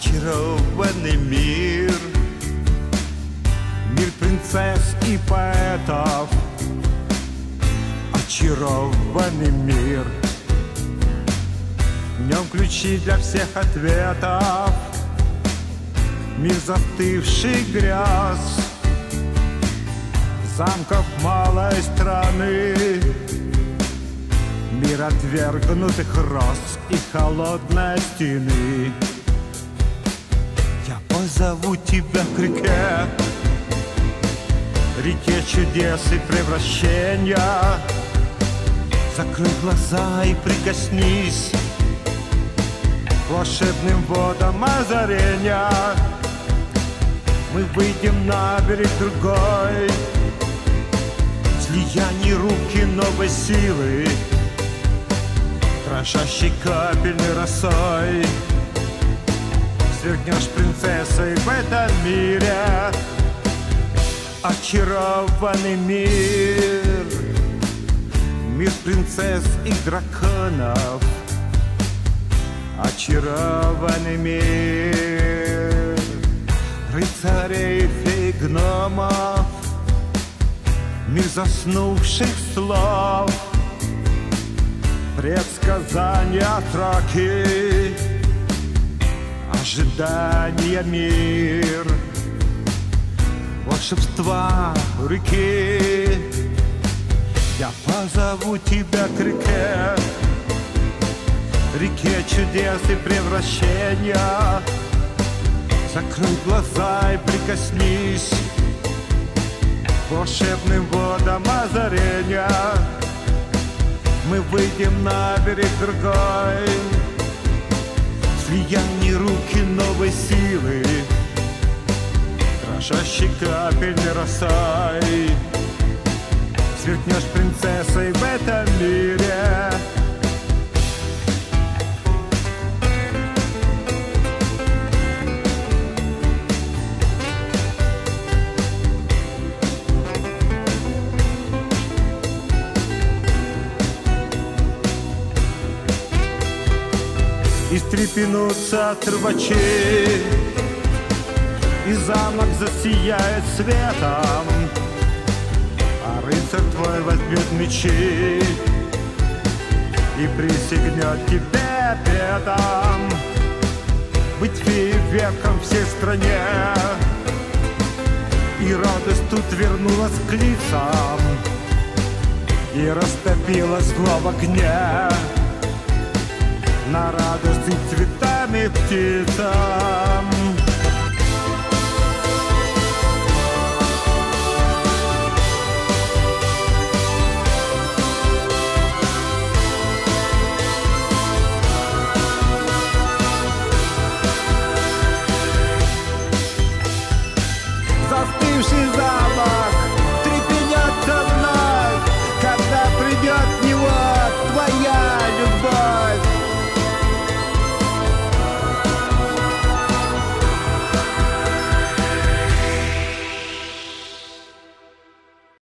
очарованный мир, мир принцесс и поэтов, очарованный мир. В нем ключи для всех ответов, мир застывший гряз замков малой страны, мир отвергнутых роз и холодной стены. Я позову тебя к реке, реке чудес и превращения. Закрой глаза и прикоснись к волшебным водам озарения. Мы выйдем на берег другой, слияние руки новой силы, дрожащей капельной росой свергнешь принцессой в этом мире, очарованный мир, мир принцесс и драконов, очарованный мир рыцарей, фей, гномов, мир заснувших слов, предсказания траки, ожидания мир, волшебства реки. Я позову тебя к реке, реке чудес и превращения. Закрой глаза и прикоснись к волшебным водам озарения. Мы выйдем на берег другой, слияние руки новой силы, дрожащей капельной росой сверкнешь принцессой в этом мире. И стрепенутся трубачи, и замок засияет светом, а рыцарь твой возьмет мечи и присягнет тебе обетом быть фейерверком всей стране. И радость тут вернулась к лицам и растопила зло в огне. На радости цветами птица.